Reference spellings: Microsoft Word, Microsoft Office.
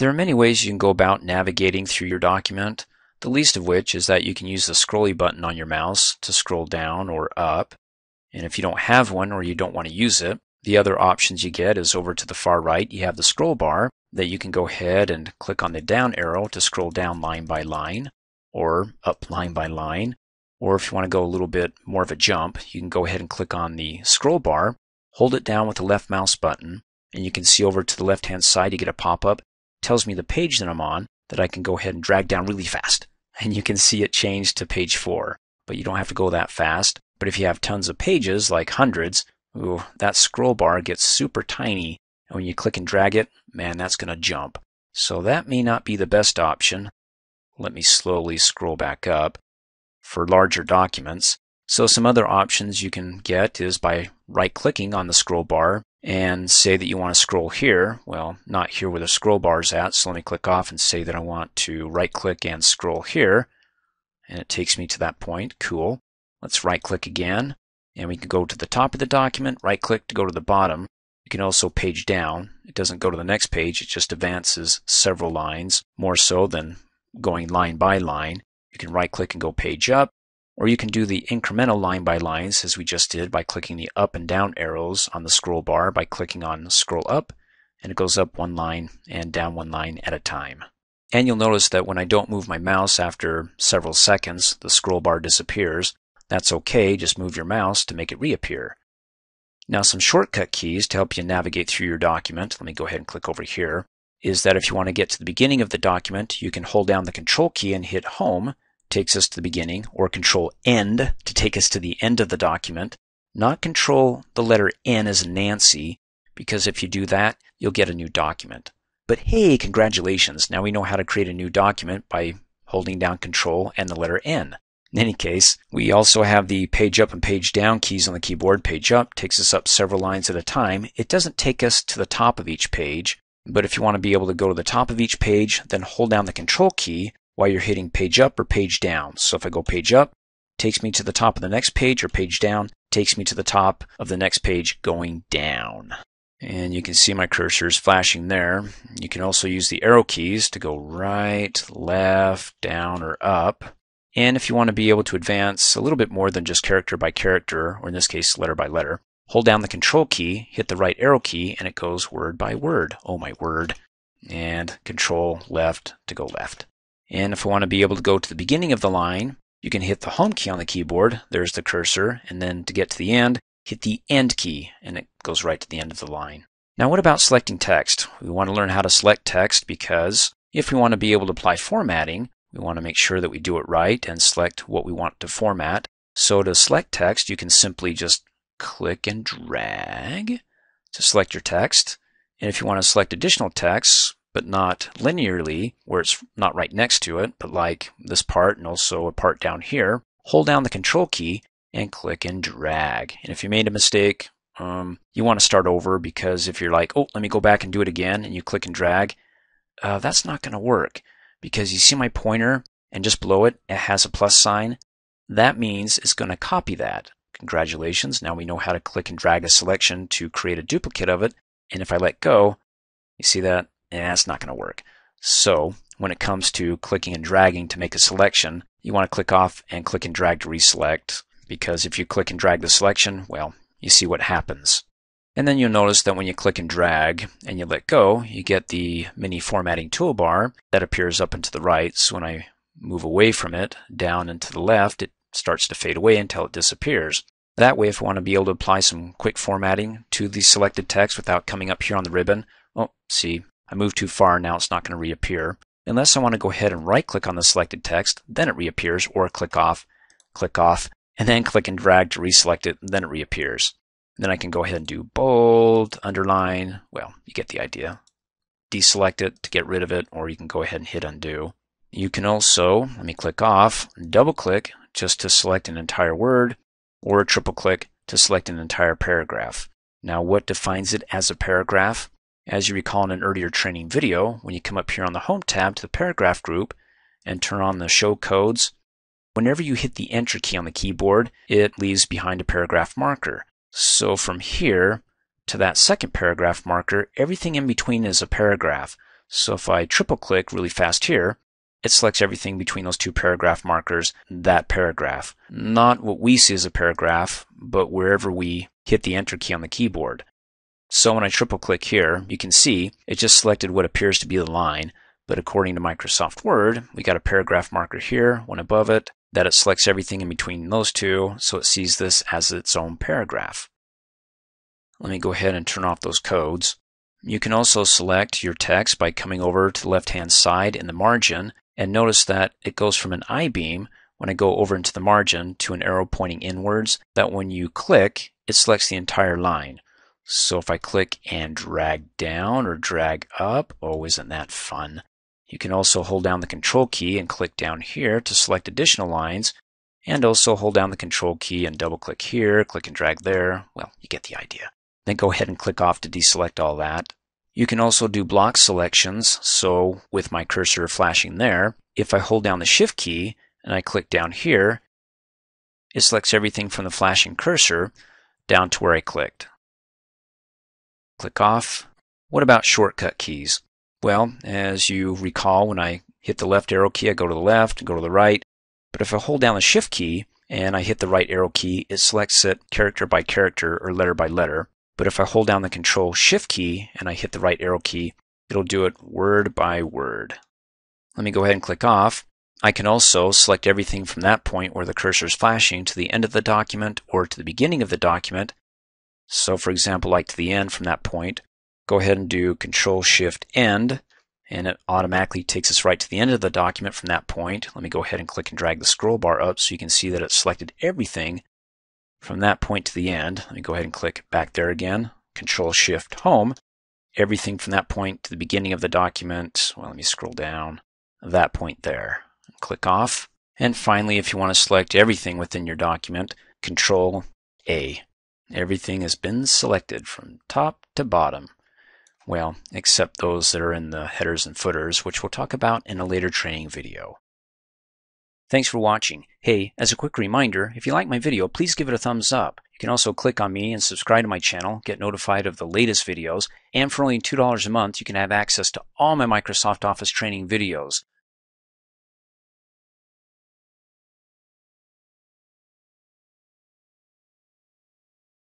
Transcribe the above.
There are many ways you can go about navigating through your document, the least of which is that you can use the scrolly button on your mouse to scroll down or up. And if you don't have one or you don't want to use it, the other options you get is over to the far right you have the scroll bar that you can go ahead and click on the down arrow to scroll down line by line or up line by line. Or if you want to go a little bit more of a jump, you can go ahead and click on the scroll bar, hold it down with the left mouse button, and you can see over to the left hand side you get a pop-up. It tells me the page that I'm on that I can go ahead and drag down really fast. And you can see it change to page 4, but you don't have to go that fast. But if you have tons of pages, like hundreds, ooh, that scroll bar gets super tiny, and when you click and drag it, man, that's going to jump. So that may not be the best option. Let me slowly scroll back up for larger documents. So some other options you can get is by right-clicking on the scroll bar and say that you want to scroll here. Well, not here where the scroll bar is at, so let me click off and say that I want to right-click and scroll here. And it takes me to that point. Cool. Let's right-click again, and we can go to the top of the document, right-click to go to the bottom. You can also page down. It doesn't go to the next page, it just advances several lines, more so than going line by line. You can right-click and go page up, or you can do the incremental line by lines as we just did by clicking the up and down arrows on the scroll bar by clicking on scroll up, and it goes up one line and down one line at a time. And you'll notice that when I don't move my mouse after several seconds, the scroll bar disappears. That's okay, just move your mouse to make it reappear. Now some shortcut keys to help you navigate through your document, let me go ahead and click over here, is that if you want to get to the beginning of the document, you can hold down the Control key and hit Home, takes us to the beginning, or Control End to take us to the end of the document. Not Control the letter N as Nancy, because if you do that, you'll get a new document. But hey, congratulations, now we know how to create a new document by holding down Control and the letter N. In any case, we also have the page up and page down keys on the keyboard. Page up takes us up several lines at a time. It doesn't take us to the top of each page, but if you want to be able to go to the top of each page, then hold down the Control key while you're hitting page up or page down. So if I go page up, it takes me to the top of the next page, or page down, it takes me to the top of the next page going down. And you can see my cursors flashing there. You can also use the arrow keys to go right, left, down, or up. And if you want to be able to advance a little bit more than just character by character, or in this case letter by letter, hold down the Control key, hit the right arrow key, and it goes word by word. Oh my word. And Control left to go left. And if I want to be able to go to the beginning of the line, you can hit the Home key on the keyboard, there's the cursor, and then to get to the end, hit the End key, and it goes right to the end of the line. Now what about selecting text? We want to learn how to select text because if we want to be able to apply formatting, we want to make sure that we do it right and select what we want to format. So to select text, you can simply just click and drag to select your text. And if you want to select additional text, but not linearly, where it's not right next to it, but like this part and also a part down here, hold down the Control key and click and drag. And if you made a mistake, you want to start over, because if you're like, oh, let me go back and do it again, and you click and drag, that's not going to work. Because you see my pointer, and just below it, it has a plus sign. That means it's going to copy that. Congratulations, now we know how to click and drag a selection to create a duplicate of it. And if I let go, you see that? That's not going to work. So when it comes to clicking and dragging to make a selection, you want to click off and click and drag to reselect. Because if you click and drag the selection, well, you see what happens. And then you'll notice that when you click and drag and you let go, you get the mini formatting toolbar that appears up and to the right. So when I move away from it, down and to the left, it starts to fade away until it disappears. That way, if I want to be able to apply some quick formatting to the selected text without coming up here on the ribbon, oh, see, I moved too far, now it's not going to reappear. Unless I want to go ahead and right-click on the selected text, then it reappears, or click off, and then click and drag to reselect it, and then it reappears. Then I can go ahead and do bold, underline, well, you get the idea. Deselect it to get rid of it, or you can go ahead and hit undo. You can also, let me click off, double click just to select an entire word, or triple click to select an entire paragraph. Now what defines it as a paragraph? As you recall in an earlier training video, when you come up here on the Home tab to the paragraph group and turn on the show codes, whenever you hit the Enter key on the keyboard, it leaves behind a paragraph marker. So from here to that second paragraph marker, everything in between is a paragraph. So if I triple click really fast here, it selects everything between those two paragraph markers, that paragraph. Not what we see as a paragraph, but wherever we hit the Enter key on the keyboard. So when I triple click here, you can see it just selected what appears to be the line, but according to Microsoft Word, we got a paragraph marker here, one above it, that it selects everything in between those two, so it sees this as its own paragraph. Let me go ahead and turn off those codes. You can also select your text by coming over to the left-hand side in the margin, and notice that it goes from an I-beam when I go over into the margin to an arrow pointing inwards, that when you click, it selects the entire line. So if I click and drag down or drag up, oh, isn't that fun? You can also hold down the Control key and click down here to select additional lines, and also hold down the Control key and double-click here, click and drag there. Well, you get the idea. Then go ahead and click off to deselect all that. You can also do block selections, so with my cursor flashing there, if I hold down the Shift key and I click down here, it selects everything from the flashing cursor down to where I clicked. Click off. What about shortcut keys? Well, as you recall, when I hit the left arrow key, I go to the left, go to the right, but if I hold down the Shift key and I hit the right arrow key, it selects it character by character or letter by letter. But if I hold down the Control Shift key and I hit the right arrow key, it'll do it word by word. Let me go ahead and click off. I can also select everything from that point where the cursor is flashing to the end of the document or to the beginning of the document. So for example, like to the end from that point, go ahead and do Control Shift End, and it automatically takes us right to the end of the document from that point. Let me go ahead and click and drag the scroll bar up so you can see that it selected everything from that point to the end. Let me go ahead and click back there again, Control Shift Home, everything from that point to the beginning of the document. Well, let me scroll down, that point there. Click off. And finally, if you want to select everything within your document, Control A. Everything has been selected from top to bottom. Well, except those that are in the headers and footers, which we'll talk about in a later training video. Thanks for watching. Hey, as a quick reminder, if you like my video, please give it a thumbs up. You can also click on me and subscribe to my channel, get notified of the latest videos, and for only $2 a month, you can have access to all my Microsoft Office training videos.